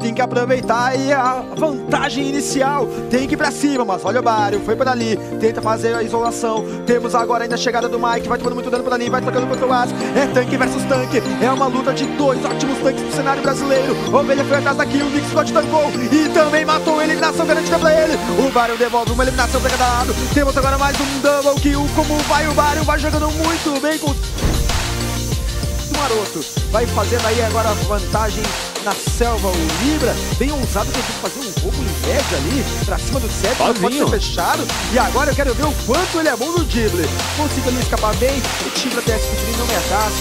Tem que aproveitar aí a vantagem inicial, tem que ir pra cima, mas olha o Bário, foi por ali, tenta fazer a isolação, temos agora ainda a chegada do Mike, vai tomando muito dano por ali, vai trocando contra o As, é tanque versus tanque, é uma luta de dois ótimos tanques do cenário brasileiro, Ovelha foi atrás daqui, o Nick Scott tancou e também matou a eliminação garantida pra ele, o Bário devolve uma eliminação pra cada lado, temos agora mais um double kill, como vai o Bário, vai jogando muito bem com o Maroto, vai fazendo aí agora a vantagem na selva, o Libra, bem ousado, tentando fazer um pouco inveja ali, pra cima do Seb, não pode ser fechado, e agora eu quero ver o quanto ele é bom no drible. Consiga ele escapar bem, o Tibra desce pro drible, não me ataca.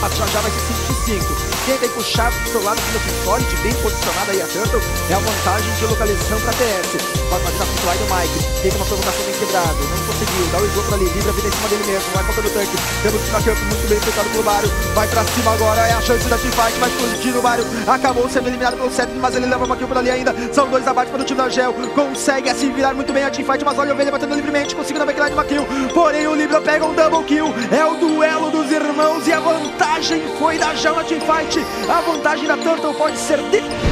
Mas já vai ser 5x5. Tenta aí puxar pro seu lado, o Solid, bem posicionado aí a Turtle, é a vantagem de localização pra TS. Pode fazer a fly do Mike, teve uma provocação bem quebrada, não conseguiu, dá o slow pra ali, Libra vira em cima dele mesmo, vai contra o tanque, temos o campo muito bem fechado pelo Bário, vai pra cima agora, é a chance da teamfight, vai explodir o Bário, acabou sendo eliminado pelo Seth, mas ele leva uma kill por ali ainda, são dois abates para o time da Geo, consegue assim virar muito bem a teamfight, mas olha o Ovelha batendo livremente, conseguiu na backline uma kill, porém o Libra pega um double kill, é o duelo dos irmãos e a vantagem. A vantagem foi da Geo na teamfight, a vantagem da Turtle pode ser de...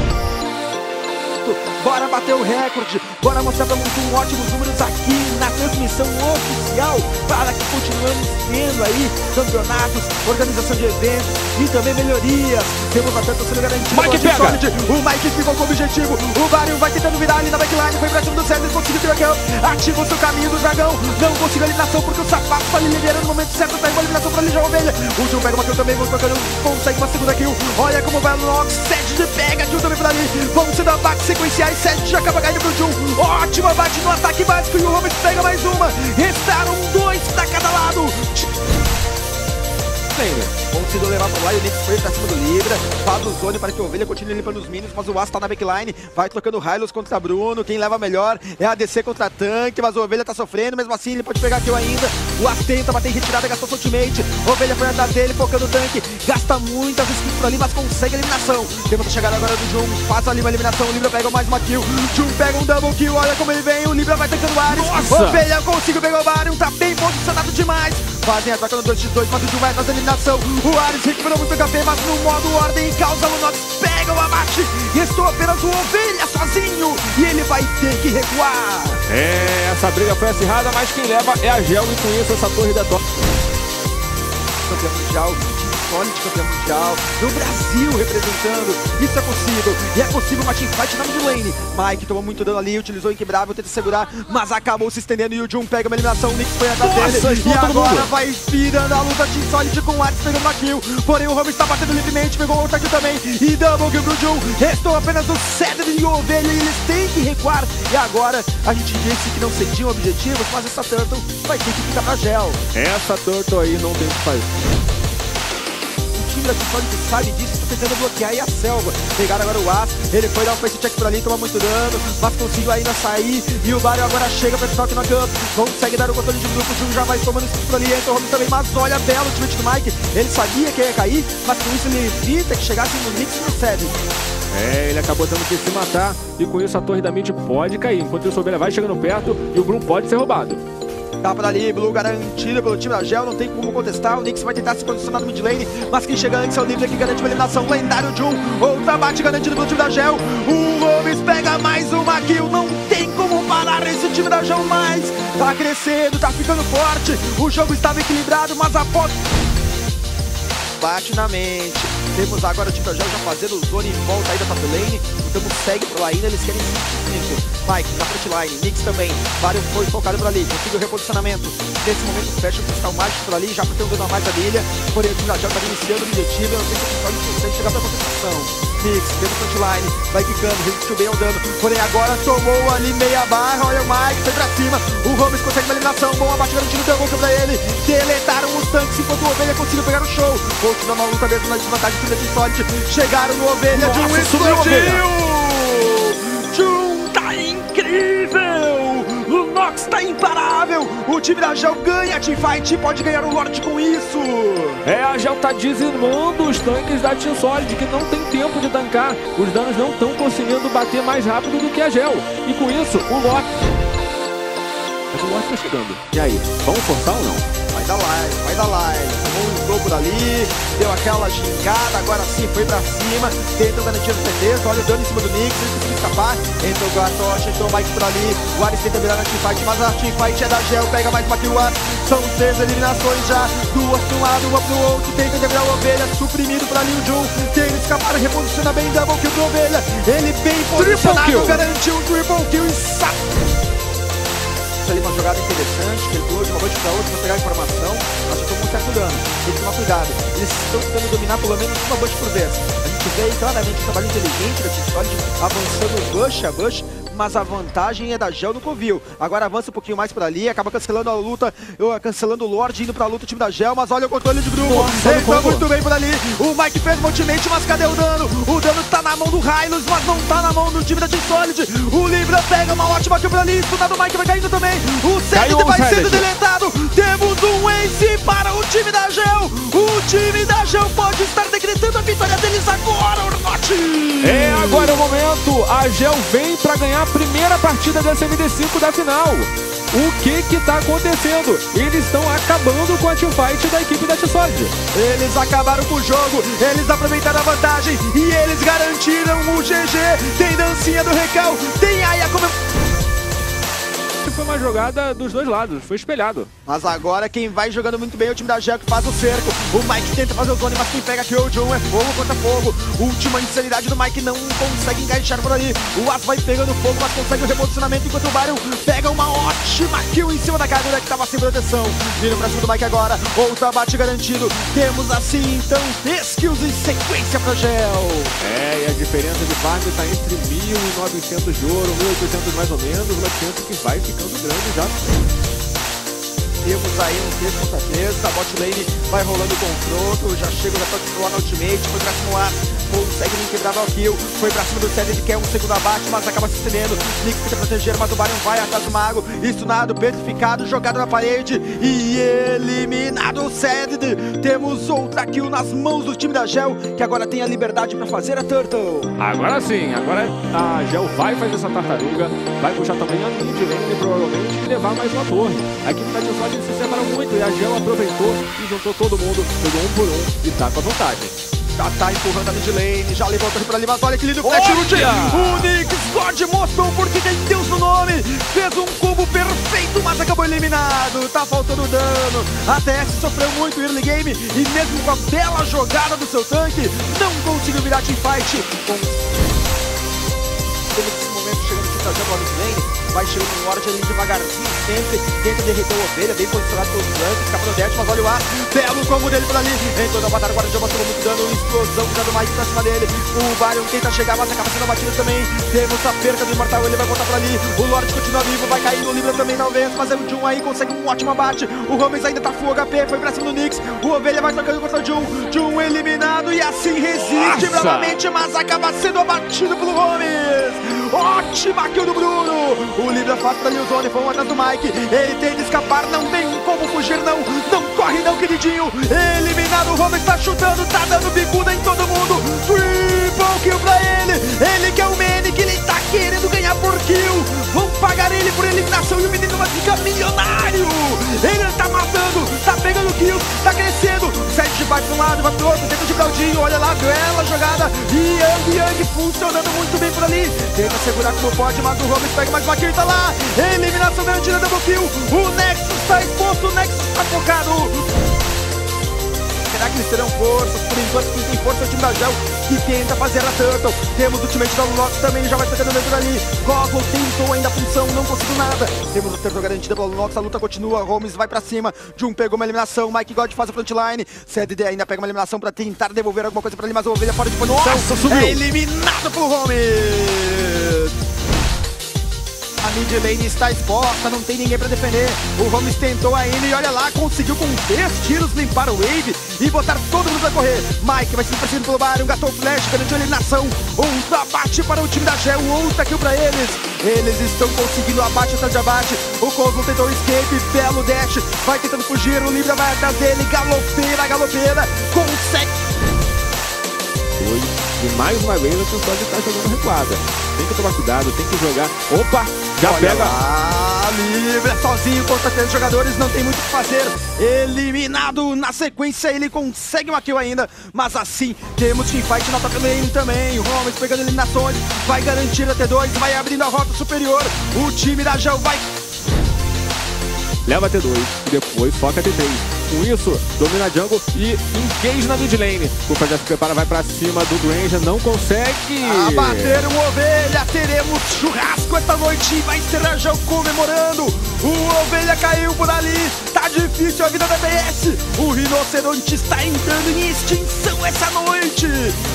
Bora bater o recorde, bora mostrar pra muito ótimos números aqui na transmissão oficial para que continuemos tendo aí campeonatos, organização de eventos e também melhorias. Temos a Turtle sendo garantida. Mike pega! Solid. O Mike ficou com o objetivo, o Bário vai tentando virar ali na backline, foi pra cima do César, conseguiu o dragão, ativa o seu caminho do dragão, não conseguiu a eliminação porque o sapato tá ali liderando no momento certo, pegou a eliminação pra ligerar a Ovelha. O Gil pega uma kill também, vamos trocando, consegue uma segunda kill, olha como vai o Nox, Sede pega, Gil também por ali, vamos se dar um back sequenciais, Sete já acaba caindo pro Jun, ótima bate no ataque básico e o Robert pega mais uma, restaram dois pra cada lado. Conseguiu levar pro lá e o Nick Spray pra cima do Libra, faz o zone para que a Ovelha continue limpando os minions, mas o As tá na backline, vai trocando Hylos contra Bruno, quem leva melhor é a DC contra tanque, mas a Ovelha tá sofrendo, mesmo assim ele pode pegar kill ainda, o As tenta bater em retirada, gastou seu ultimate, a Ovelha foi atrás dele, focando o tanque, gasta muitas skills por ali, mas consegue a eliminação, tenta chegar agora do Jun, passa ali uma eliminação, o Libra pega mais uma kill, o Jun pega um double kill, olha como ele vem, o Libra vai tancando o Ares, a Ovelha conseguiu pegar o Ares, tá bem posicionado demais, fazem a troca no 2x2, mas o Jun vai atrás da eliminação, o Ares recuperou muito HP, mas no modo ordem causa o Nox, pega o abate, restou apenas o Ovelha sozinho e ele vai ter que recuar. É, essa briga foi acirrada, mas quem leva é a Geo e com isso essa torre da torre. Campeão mundial, Solid campeão mundial, no Brasil representando, isso é possível, e é possível uma teamfight na midlane. Mike tomou muito dano ali, utilizou o Inquebrável, tenta segurar, mas acabou se estendendo e o Jun pega uma eliminação, o Nix foi atrás dele, e agora vai virando a luta de Solid com o Arts pegando uma kill, porém o Robin está batendo livremente, pegou outra kill também, e double kill pro Jun, restou apenas o Cedro e o Ovelha, e eles têm que recuar, e agora a gente disse que não cediam objetivos, mas essa Turtle vai ter que ficar pra Geo. Essa Turtle aí não tem o que fazer. O Solid sabe disso, tá tentando bloquear aí a selva. Pegaram agora o As, ele foi dar um face check por ali, toma muito dano, mas conseguiu ainda sair. E o Bário agora chega pra esse na camp, consegue dar o controle de grupo, o Jun já vai tomando isso por ali, entra o Robin também, mas olha belo o time do Mike, ele sabia que ia cair, mas com isso ele evita que chegasse no Nix e no Seb. É, ele acabou tendo que se matar, e com isso a torre da mid pode cair, enquanto o Ovelha vai chegando perto e o Bruno pode ser roubado. Tá por ali, Blue garantido pelo time da Geo, não tem como contestar, o Nix vai tentar se posicionar no mid lane, mas quem chega antes é o Libra que garante uma eliminação, lendário Jun, outra bate garantido pelo time da Geo, o Gomes pega mais uma kill, não tem como parar esse time da Geo mais, tá crescendo, tá ficando forte, o jogo estava equilibrado, mas a foto... Bate na mente, temos agora o time da Geo já fazendo o zone em volta aí da top lane, o Tamo segue por lá ainda, eles querem 5x5, Mike na frontline, Nix também, Vário foi focado por ali, conseguiu o reposicionamento, nesse momento fecha o cristal mágico por ali, já porque um dano a mais da ilha, porém o time da Geo tá iniciando o objetivo, eu não sei se o Solid consegue chegar pra contestação, Nix, dentro do frontline, vai quicando, resistiu bem ao dano, porém agora tomou ali meia barra, olha o Mike, foi pra cima, o Gomes consegue uma eliminação, bom abate garantido, deu um pra ele, deletaram os tanques enquanto o Ovelha conseguiu pegar o show, continua uma luta mesmo na desvantagem do Solid, chegaram no Ovelha, nossa, Jun explodiu! Jun tá incrível! O Nox tá imparável! O time da Geo ganha a teamfight, pode ganhar o Lorde com isso! É, a Geo tá dizimando os tanques da Team Solid, que não tem tempo de tancar, os danos não estão conseguindo bater mais rápido do que a Geo, e com isso o Lorde... Mas o Lost tá chegando. E aí, vamos forçar ou não? Vai dar live. Um topo dali, deu aquela xingada, agora sim foi pra cima. Tentam garantir os CTs, olha o dano em cima do Nix, não conseguiu escapar. Entrou com a tocha, entrou o Mike por ali. O Ares tenta virar na teamfight, mas a teamfight é da Geo, pega mais uma kill. São 6 eliminações já, duas pra um lado, uma pro outro. Tenta virar o Ovelha, suprimido por ali o Jun. Tenta escapar, reposiciona bem, double kill pro Ovelha. Ele bem posicionado, garantiu um triple kill e saco. Ali uma jogada interessante, que ele pulou de uma noite para outra para pegar a informação, mas já tomou um certo dano, tem que tomar cuidado. Eles estão tentando dominar pelo menos uma bush por vez. A gente vê claramente um trabalho inteligente da T-Solid avançando bush a bush, mas a vantagem é da Geo no Covil. Agora avança um pouquinho mais por ali, acaba cancelando a luta, cancelando o Lorde, indo pra luta o time da Geo, mas olha o controle de grupo. Ele tá muito bem por ali, o Mike fez um ultimate, mas cadê o dano? O dano tá na mão do Hylos, mas não tá na mão do time da T-Solid. O Libra pega uma ótima kill por ali, estudado o Mike vai caindo também. O Sand vai sendo deletado, temos um ace para o time da Geo. O time da Geo pode estar decretando a vitória deles agora, Ornote! É agora o momento, a Geo vem pra ganhar primeira partida dessa MD5 da final. O que tá acontecendo? Eles estão acabando com a teamfight da equipe da T-Solid. Eles acabaram com o jogo, eles aproveitaram a vantagem e eles garantiram o GG. Tem dancinha do Recal, tem Aya como... Foi uma jogada dos dois lados, foi espelhado. Mas agora quem vai jogando muito bem é o time da Geo, que faz o cerco. O Mike tenta fazer o zone, mas quem pega aqui o John é fogo contra fogo. Última insanidade do Mike, não consegue encaixar por aí. O As vai pegando fogo, mas consegue o reposicionamento, enquanto o Baron pega uma ótima kill em cima da Cadura, que estava sem proteção. Vira pra cima do Mike agora, outro abate garantido. Temos assim então 3 kills em sequência pra Geo. É, e a diferença de farm tá entre 1.900 de ouro, 1.800 mais ou menos, 1.800 que vai ficando grande já. Temos aí um 3 contra 3, a bot lane vai rolando o confronto, já chega, já tá titular no ultimate, foi pra cima do Ar, consegue nem quebrar o kill, foi pra cima do Célio, ele quer um segundo abate, mas acaba se estendendo, Nix tenta proteger, mas o Baron vai atrás do Mago, estunado, petrificado, jogado na parede e eliminado o Célio. Temos outra kill nas mãos do time da Geo, que agora tem a liberdade pra fazer a Turtle. Agora sim, agora a Geo vai fazer essa tartaruga, vai puxar também a mid lane, provavelmente, e levar mais uma torre. Aqui no T-Solid se separou muito e a Geo aproveitou e juntou todo mundo, pegou um por um e tá com a vantagem. Já tá empurrando a mid lane, já levou a torre pra ali, mas olha que lindo flash ult! O Nix God mostrou porque tem Deus no nome, fez um combo perfeito, mas acabou eliminado, tá faltando dano. A TS sofreu muito early game e mesmo com a bela jogada do seu tanque, não conseguiu virar teamfight. Temos esse momento chegando aqui trazendo a mid lane. Vai chegando no Lorde ali devagarzinho, sempre tenta derreter o Ovelha, bem posicionado pelos brancos, escapa no dash, mas olha o Ar, belo combo dele por ali, entrou na batalha, agora já mostrou muito dano, explosão, dando mais pra cima dele, o Baron tenta chegar, mas acaba sendo abatido também, temos a perca do Imortal, ele vai voltar por ali, o Lorde continua vivo, vai cair no Libra também talvez, mas é o Jun aí, consegue um ótimo abate, o Homens ainda tá full HP, foi pra cima do Nix, o Ovelha vai tocando contra o Jun, Jun eliminado e assim resiste bravamente, mas acaba sendo abatido pelo Homens. Ótima kill do Bruno, o Libra faz pra ali o zone, foi um atrás do Mike, ele tenta escapar, não tem como fugir não corre não queridinho, eliminado o Robert, tá chutando, tá dando bicuda em todo mundo, triple kill pra ele que é o Manic, ele tá querendo ganhar por kill, vão pagar ele por eliminação e o menino vai ficar milionário, ele tá matando, tá pegando kill, tá crescendo, Sérgio vai pra um lado, vai pro outro, tenta de Claudinho, olha lá, bela jogada, e Yang funcionando muito bem por ali, tenta segurar como pode, mas o Robert pega mais uma kill, tá lá, eliminação garantida, double kill, o Nexus tá exposto, o Nexus tá focado. Será que eles terão forças? Por enquanto quem tem força é o time da Geo, que tenta fazer a Turtle, temos o ultimate da Lunox também, já vai tocando dentro dali, Goggle tentou ainda a função, não conseguiu nada, temos a Turtle garantida pela Lunox, a luta continua, Holmes vai pra cima, Jun pegou uma eliminação, Mike God faz a frontline, CDD ainda pega uma eliminação pra tentar devolver alguma coisa pra ele, mas a Ovelha fora de posição, é eliminado pro Holmes! A mid lane está exposta, não tem ninguém pra defender. O Holmes tentou ainda e olha lá, conseguiu com 3 tiros limpar o wave e botar todo mundo pra correr. Mike vai se perseguindo pelo Baron, gatou o flash, garantiu a eliminação. Um abate para o time da Geo, outra kill pra eles. Eles estão conseguindo abate atrás de abate. O Cosmo tentou o escape, belo dash, vai tentando fugir, o Libra vai atrás dele, galopeira, consegue. Oi. E mais uma vez a T-Solid tá jogando recuada. Tem que tomar cuidado, tem que jogar. Opa, já olha pega! Lá. Tá livre, é sozinho contra três jogadores, não tem muito o que fazer. Eliminado na sequência, ele consegue uma kill ainda, mas assim temos teamfight na top lane também. O Holmes pegando eliminações, vai garantir a T2, vai abrindo a rota superior. O time da Geo vai... leva a T2, depois foca a T3. Com isso, domina a jungle e engage na mid lane. O Fajá se prepara, vai pra cima do Granger, não consegue. Abateram o Ovelha, teremos churrasco esta noite. Vai ser a Geo comemorando. O Ovelha caiu por ali, tá difícil a vida da BS. O Rinoceronte está entrando em extinção essa noite.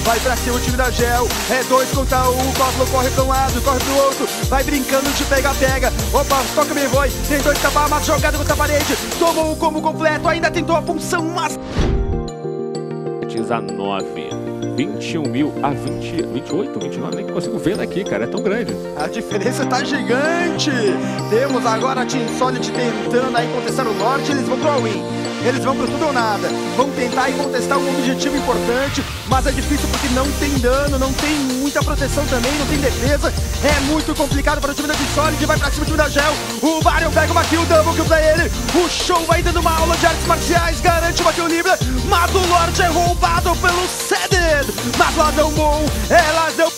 Vai pra cima o time da Geo, é 2 contra 1. O Cosmo corre pra um lado, corre pro outro. Vai brincando de pega-pega. Opa, toca bem, foi. Tentou escapar, mas jogado contra a parede. Tomou o combo completo, ainda tentou a punção, mas... 19, 21 mil a 28, 29, nem consigo ver daqui, cara, é tão grande. A diferença tá gigante. Temos agora a Team Solid tentando aí contestar o norte, eles vão pro all-in. Eles vão pro tudo ou nada, vão tentar e contestar um objetivo importante, mas é difícil porque não tem dano, não tem muita proteção também, não tem defesa. É muito complicado para o time da Team Solid, vai para cima do time da Geo. O Baron pega uma kill, double kill pra ele. O Show vai dando uma aula de artes marciais, garante uma kill livre, mas o Lorde é roubado pelo Ceder. Mas ladrão bom, é ladrão.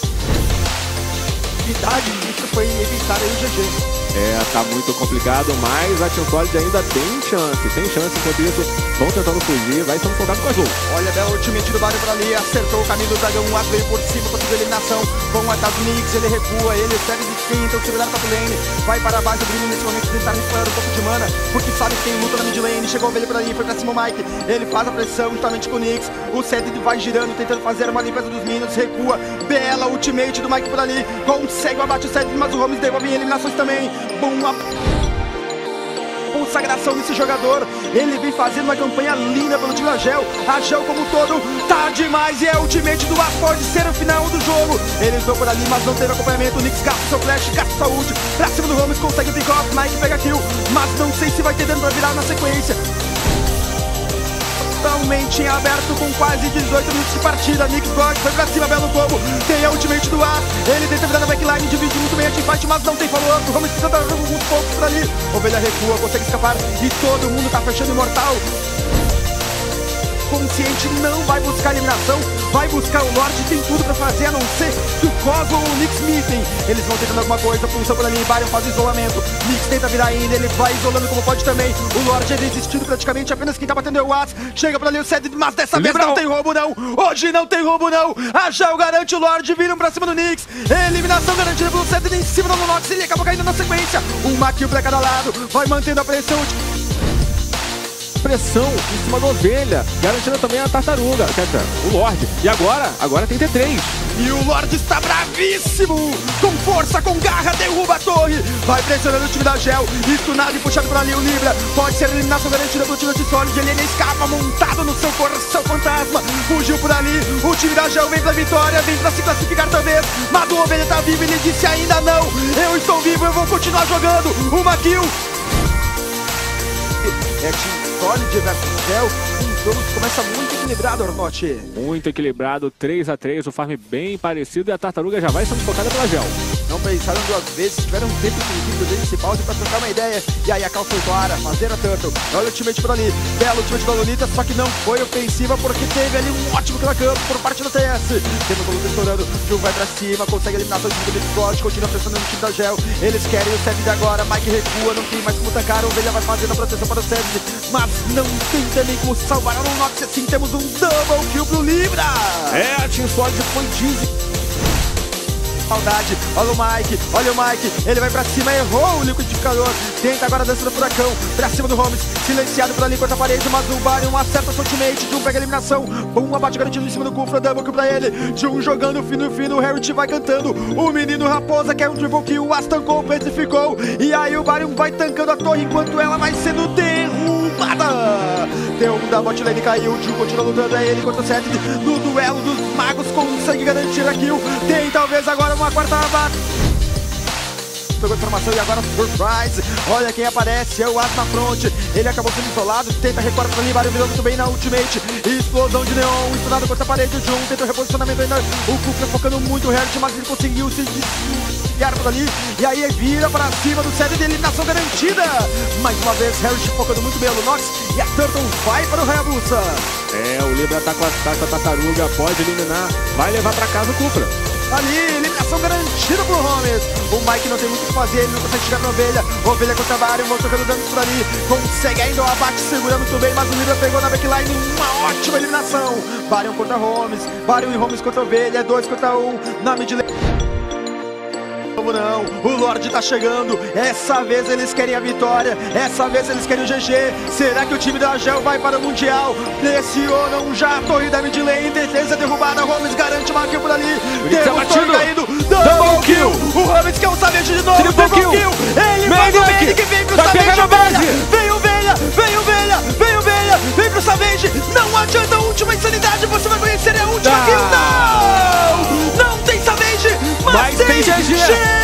Verdade, isso foi evitar aí o GG. É, tá muito complicado, mas a Team Solid ainda tem chance, enquanto isso vão tentando fugir, vai sendo focado com a Geo. Olha, belo time do Baron pra ali, acertou o caminho do Dragão, o Atlas veio por cima, conseguiu eliminação, com o ataque do Nix, ele recua, ele segue de quinta, o segurança top lane, vai para baixo, o Bruno nesse momento tentar recuperar um pouco de mana, porque sabe que tem luta na mid lane, chegou ele pra ali, foi pra cima o Mike, ele faz a pressão justamente com o Nix, o Cedric vai girando, tentando fazer uma limpeza dos minions, recua, bela ultimate do Mike por ali, consegue o abate o Cedric, mas o Holmes devolve em eliminações também. Boa consagração desse jogador. Ele vem fazendo uma campanha linda pelo time da Geo. A Geo como um todo tá demais e é ultimate do Vasco, pode ser o final do jogo. Ele entrou por ali, mas não teve acompanhamento. O Nix gasta seu flash, gasta sua ult. Pra cima do Holmes, consegue o pick-off, Mike pega kill, mas não sei se vai ter dano pra virar na sequência. Totalmente em aberto com quase 18 minutos de partida. Nix Block foi pra cima, belo combo. Tem a ultimate do ar. Ele tenta virar na backline, divide muito bem a teamfight, mas não tem follow-up. Vamos tentar alguns poucos por ali. Ovelha recua, consegue escapar e todo mundo tá fechando o mortal. Consciente não vai buscar eliminação, vai buscar o norte, tem tudo pra fazer, a não ser que o Cosmo ou o Nix mitem. Eles vão tentando alguma coisa, função por ali, Baron faz o isolamento, Nix tenta virar ainda, ele vai isolando como pode também, o Lorde é desistido praticamente, apenas quem tá batendo é o Watts, chega por ali o Cedric, mas dessa vez não tem roubo não, hoje não tem roubo não, a Geo garante o Lorde, viram pra cima do Nix, eliminação garantida pelo Cedric em cima do Nonox, ele acaba caindo na sequência, uma kill pra cada lado, vai mantendo a pressão de... pressão em cima da Ovelha, garantindo também a tartaruga, o Lorde. E agora tem T3. E o Lorde está bravíssimo, com força, com garra, derruba a torre, vai pressionando o time da Geo, estunado e puxado por ali o Libra, pode ser eliminação garantida pelo time de Solid, ele escapa montado no seu coração fantasma, fugiu por ali, o time da Geo vem pra vitória, vem pra se classificar talvez, mas o Ovelha tá vivo e ele disse ainda não, eu estou vivo, eu vou continuar jogando, uma kill. É Team Solid versus Geo, um jogo que começa muito equilibrado, Ornotti. Muito equilibrado, 3 a 3, o farm bem parecido e a tartaruga já vai sendo focada pela Geo. Não pensaram duas vezes, tiveram um tempo de equilíbrio desse balde pra trocar uma ideia. E aí a Cal foi para fazer a Turtle, olha o ultimate por ali, bela ultimate da Lolita, só que não foi ofensiva porque teve ali um ótimo kill a campo por parte da TS. Tendo o Lolita estourando, Gil vai pra cima, consegue eliminar todo o time do Explode, continua pressionando o time da Geo. Eles querem o Seb de agora, Mike recua, não tem mais como tancar, a Ovelha vai fazendo a proteção para o Seb, mas não tem também como salvar o Nox, assim temos um double kill pro Libra! É, a Team Solid foi saudade, olha o Mike, ele vai pra cima, errou o liquidificador, tenta agora a dança do furacão, pra cima do Holmes, silenciado por ali contra a parede, mas o Baron acerta o ultimate, Jun pega a eliminação, um abate garantido em cima do Kufra, double kill pra ele, Jun jogando fino, o Harriet vai cantando, o menino Raposa quer um triple kill, o As tancou, petrificou, e aí o Baron vai tancando a torre enquanto ela vai sendo derrubada, deu um da bot lane, caiu, Jun continua lutando, é ele contra o Cedric, no duelo dos magos, consegue garantir a kill, tem talvez agora uma quarta abate pegou informação e agora Surprise. Olha quem aparece, é o As na front. Ele acabou sendo isolado, tenta recuar para ali, Mario virou muito bem na ultimate. Explosão de neon, estourado contra a parede. O John tentou reposicionamento ainda. O Kuka focando muito o Hert, mas ele conseguiu se desviar por ali. E aí vira para cima do série de eliminação garantida. Mais uma vez, Hert focando muito bem o Lunox. E a Turtle vai para o Hayabusa. É, o Libra tá com a tartaruga, pode eliminar, vai levar para casa o Cupra. Ali, eliminação garantida pro Holmes. O Mike não tem muito o que fazer, ele não consegue chegar na Ovelha. Ovelha contra a Varian, vão tocando danos por ali. Consegue ainda o abate, segura muito bem, mas o Libra pegou na backline, uma ótima eliminação. Varian contra Holmes, Varian e Holmes contra a Ovelha, 2 contra 1 na mid lane. Como não, o Lorde tá chegando, essa vez eles querem a vitória, essa vez eles querem o GG. Será que o time da Agel vai para o Mundial? Pressiona um já, torre da mid lane, defesa derrubada, Holmes garante uma kill por ali. Tem um torre caído, double kill, o Holmes quer um sabete de novo, double kill. Ele faz o Manic, vem pro sabete, Ovelha, vem pro sabete, não adianta a última insanidade, você vai conhecer a última kill, não tem sabete, mas tem GG.